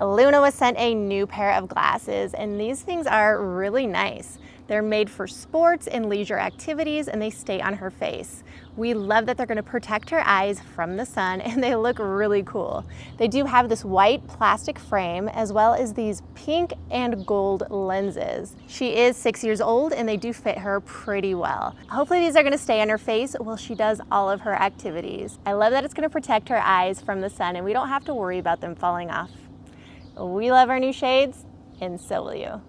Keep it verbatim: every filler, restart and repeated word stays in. Luna was sent a new pair of glasses, and these things are really nice. They're made for sports and leisure activities, and they stay on her face. We love that they're going to protect her eyes from the sun, and they look really cool. They do have this white plastic frame as well as these pink and gold lenses. She is six years old and they do fit her pretty well. Hopefully these are going to stay on her face while she does all of her activities. I love that it's going to protect her eyes from the sun and we don't have to worry about them falling off. We love our new shades, and so will you.